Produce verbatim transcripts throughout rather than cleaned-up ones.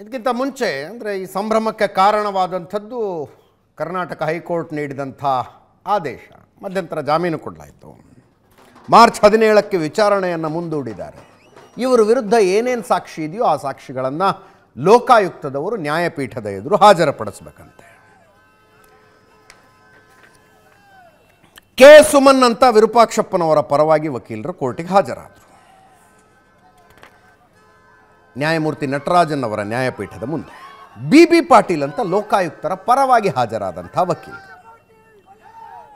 ಇದಕ್ಕಿಂತ ಮುಂಚೆ ಅಂದರೆ ಈ ಸಂಭ್ರಮಕ್ಕೆ ಕಾರಣವಾದಂಥದ್ದು ಕರ್ನಾಟಕ ಹೈಕೋರ್ಟ್ ನೀಡಿದಂಥ ಆದೇಶ. ಮಧ್ಯಂತರ ಜಾಮೀನು ಕೊಡಲಾಯಿತು. ಮಾರ್ಚ್ ಹದಿನೇಳಕ್ಕೆ ವಿಚಾರಣೆಯನ್ನು ಮುಂದೂಡಿದ್ದಾರೆ. ಇವರ ವಿರುದ್ಧ ಏನೇನು ಸಾಕ್ಷಿ ಇದೆಯೋ ಆ ಸಾಕ್ಷಿಗಳನ್ನು ಲೋಕಾಯುಕ್ತದವರು ನ್ಯಾಯಪೀಠದ ಎದುರು ಹಾಜರುಪಡಿಸಬೇಕಂತೆ. ಕೆ ಸುಮನ್ ಅಂತ ವಿರೂಪಾಕ್ಷಪ್ಪನವರ ಪರವಾಗಿ ವಕೀಲರು ಕೋರ್ಟಿಗೆ ಹಾಜರಾದರು. ನ್ಯಾಯಮೂರ್ತಿ ನಟರಾಜನ್ ಅವರ ನ್ಯಾಯಪೀಠದ ಮುಂದೆ ಬಿ ಬಿ ಪಾಟೀಲ್ ಅಂತ ಲೋಕಾಯುಕ್ತರ ಪರವಾಗಿ ಹಾಜರಾದಂಥ ವಕೀಲರು.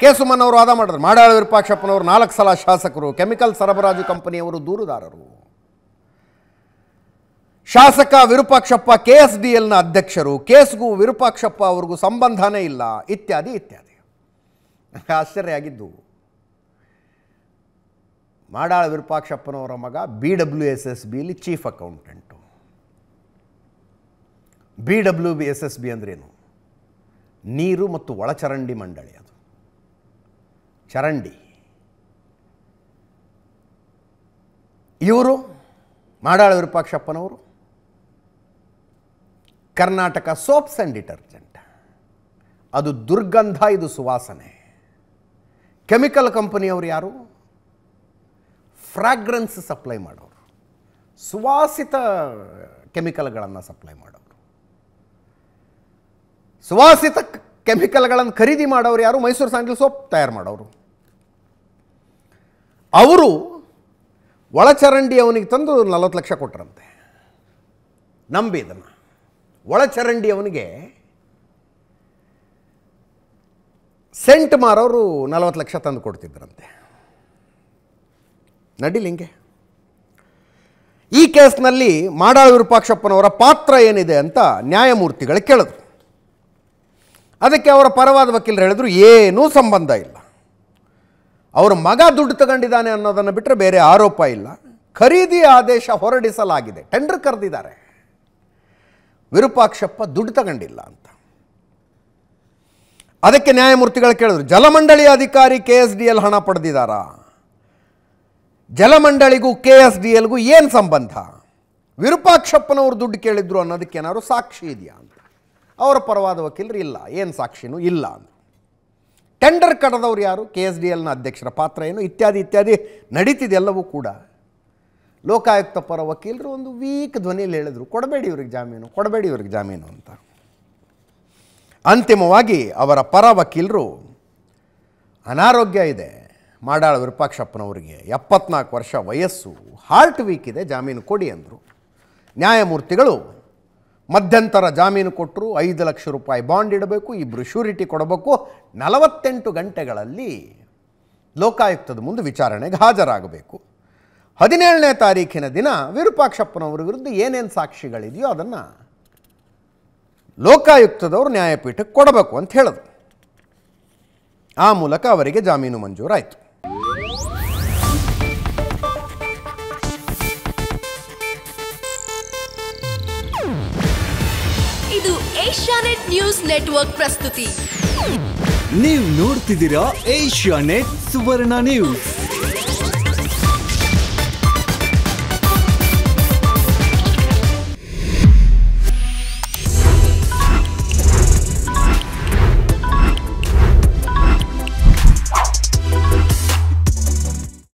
ಕೆ ಸುಮನ್ ಅವರು ವಾದ ಮಾಡಿದ್ರು. ಮಾಡಾಳ ವಿರೂಪಾಕ್ಷಪ್ಪನವರು ನಾಲ್ಕು ಸಲ ಶಾಸಕರು, ಕೆಮಿಕಲ್ ಸರಬರಾಜು ಕಂಪನಿಯವರು ದೂರುದಾರರು. ಶಾಸಕ ವಿರೂಪಾಕ್ಷಪ್ಪ ಕೆ ಎಸ್ ಡಿ ಎಲ್ನ ಅಧ್ಯಕ್ಷರು, ಕೇಸ್ಗೂ ವಿರೂಪಾಕ್ಷಪ್ಪ ಅವ್ರಿಗೂ ಸಂಬಂಧನೇ ಇಲ್ಲ, ಇತ್ಯಾದಿ ಇತ್ಯಾದಿ. ಆಶ್ಚರ್ಯ ಆಗಿದ್ದು, ಮಾಡಾಳ ವಿರೂಪಾಕ್ಷಪ್ಪನವರ ಮಗ ಬಿ ಡಬ್ಲ್ಯೂ ಎಸ್ ಎಸ್ ಬಿಲಿ chief accountant. B W B S S B ಅಂದ್ರೇನು? ನೀರು ಮತ್ತು ಒಳಚರಂಡಿ ಮಂಡಳಿ. ಅದು ಚರಂಡಿ. ಇವರು ಮಾಡಾಳ ವಿರೂಪಾಕ್ಷಪ್ಪನವರು ಕರ್ನಾಟಕ ಸೋಪ್ಸ್ ಆ್ಯಂಡ್ ಡಿಟರ್ಜೆಂಟ್. ಅದು ದುರ್ಗಂಧ, ಇದು ಸುವಾಸನೆ. ಕೆಮಿಕಲ್ ಕಂಪನಿಯವರು ಯಾರು? ಫ್ರಾಗ್ರೆನ್ಸ್ ಸಪ್ಲೈ ಮಾಡೋರು, ಸುವಾಸಿತ ಕೆಮಿಕಲ್ಗಳನ್ನು ಸಪ್ಲೈ ಮಾಡೋರು. ಸುವಾಸಿತ ಕೆಮಿಕಲ್ಗಳನ್ನು ಖರೀದಿ ಮಾಡೋರು ಯಾರು? ಮೈಸೂರು ಸ್ಯಾಂಡಲ್ ಸೋಪ್ ತಯಾರು ಮಾಡೋರು. ಅವರು ಒಳಚರಂಡಿ ಅವನಿಗೆ ತಂದು ನಲವತ್ತು ಲಕ್ಷ ಕೊಟ್ಟರಂತೆ. ನಂಬಿ ಇದನ್ನು ಒಳಚರಂಡಿ ಅವನಿಗೆ ಸೆಂಟ್ ಮಾರೋರು ನಲವತ್ತು ಲಕ್ಷ ತಂದು ಕೊಡ್ತಿದ್ದರಂತೆ. ನಡಿಲಿಂಗೆ ಈ ಕೇಸ್ನಲ್ಲಿ ಮಾಡಾಳ ವಿರೂಪಾಕ್ಷಪ್ಪನವರ ಪಾತ್ರ ಏನಿದೆ ಅಂತ ನ್ಯಾಯಮೂರ್ತಿಗಳು ಕೇಳಿದ್ರು. ಅದಕ್ಕೆ ಅವರ ಪರವಾದ ವಕೀಲರು ಹೇಳಿದ್ರು, ಏನೂ ಸಂಬಂಧ ಇಲ್ಲ, ಅವರ ಮಗ ದುಡ್ಡು ತಗೊಂಡಿದ್ದಾನೆ ಅನ್ನೋದನ್ನು ಬಿಟ್ಟರೆ ಬೇರೆ ಆರೋಪ ಇಲ್ಲ. ಖರೀದಿ ಆದೇಶ ಹೊರಡಿಸಲಾಗಿದೆ, ಟೆಂಡರ್ ಕರೆದಿದ್ದಾರೆ, ವಿರೂಪಾಕ್ಷಪ್ಪ ದುಡ್ಡು ತಗೊಂಡಿಲ್ಲ ಅಂತ. ಅದಕ್ಕೆ ನ್ಯಾಯಮೂರ್ತಿಗಳು ಕೇಳಿದ್ರು, ಜಲಮಂಡಳಿ ಅಧಿಕಾರಿ ಕೆ ಎಸ್ ಡಿ ಎಲ್ ಹಣ ಪಡೆದಿದ್ದಾರಾ? ಜಲಮಂಡಳಿಗೂ ಕೆ ಎಸ್ ಡಿ ಎಲ್ಗೂ ಏನು ಸಂಬಂಧ? ವಿರೂಪಾಕ್ಷಪ್ಪನವ್ರು ದುಡ್ಡು ಕೇಳಿದ್ರು ಅನ್ನೋದಕ್ಕೆ ಏನಾದ್ರು ಸಾಕ್ಷಿ ಇದೆಯಾ ಅಂತ. ಅವರ ಪರವಾದ ವಕೀಲರು ಇಲ್ಲ, ಏನು ಸಾಕ್ಷಿನೂ ಇಲ್ಲ ಅಂತ. ಟೆಂಡರ್ ಕಡದವ್ರು ಯಾರು? ಕೆ ಎಸ್ ಡಿ ಎಲ್ನ ಅಧ್ಯಕ್ಷರ ಪಾತ್ರ ಏನು? ಇತ್ಯಾದಿ ಇತ್ಯಾದಿ ನಡೀತಿದೆ ಎಲ್ಲವೂ ಕೂಡ. ಲೋಕಾಯುಕ್ತ ಪರ ವಕೀಲರು ಒಂದು ವೀಕ್ ಧ್ವನಿಯಲ್ಲಿ ಹೇಳಿದ್ರು, ಕೊಡಬೇಡಿ ಇವ್ರಿಗೆ ಜಾಮೀನು, ಕೊಡಬೇಡಿ ಇವ್ರಿಗೆ ಜಾಮೀನು ಅಂತ. ಅಂತಿಮವಾಗಿ ಅವರ ಪರ ವಕೀಲರು, ಅನಾರೋಗ್ಯ ಇದೆ ಮಾಡಾಳ ವಿರೂಪಾಕ್ಷಪ್ಪನವರಿಗೆ, ಎಪ್ಪತ್ನಾಲ್ಕು ವರ್ಷ ವಯಸ್ಸು, ಹಾರ್ಟ್ ವೀಕ್ ಇದೆ, ಜಾಮೀನು ಕೊಡಿ ಅಂದರು. ನ್ಯಾಯಮೂರ್ತಿಗಳು ಮಧ್ಯಂತರ ಜಾಮೀನು ಕೊಟ್ಟರು. ಐದು ಲಕ್ಷ ರೂಪಾಯಿ ಬಾಂಡ್ ಇಡಬೇಕು, ಇಬ್ಬರು ಶ್ಯೂರಿಟಿ ಕೊಡಬೇಕು, ನಲವತ್ತೆಂಟು ಗಂಟೆಗಳಲ್ಲಿ ಲೋಕಾಯುಕ್ತದ ಮುಂದೆ ವಿಚಾರಣೆಗೆ ಹಾಜರಾಗಬೇಕು. ಹದಿನೇಳನೇ ತಾರೀಖಿನ ದಿನ ವಿರೂಪಾಕ್ಷಪ್ಪನವರ ವಿರುದ್ಧ ಏನೇನು ಸಾಕ್ಷಿಗಳಿದೆಯೋ ಅದನ್ನು ಲೋಕಾಯುಕ್ತದವರು ನ್ಯಾಯಪೀಠಕ್ಕೆ ಕೊಡಬೇಕು ಅಂತ ಹೇಳಿದ್ರು. ಆ ಮೂಲಕ ಅವರಿಗೆ ಜಾಮೀನು ಮಂಜೂರಾಯಿತು. ಇದು ಏಷ್ಯಾನೆಟ್ ನ್ಯೂಸ್ ನೆಟ್ವರ್ಕ್ ಪ್ರಸ್ತುತಿ. ನೀವು ನೋಡ್ತಿದ್ದೀರಾ ಏಷ್ಯಾನೆಟ್ ಸುವರ್ಣ ನ್ಯೂಸ್.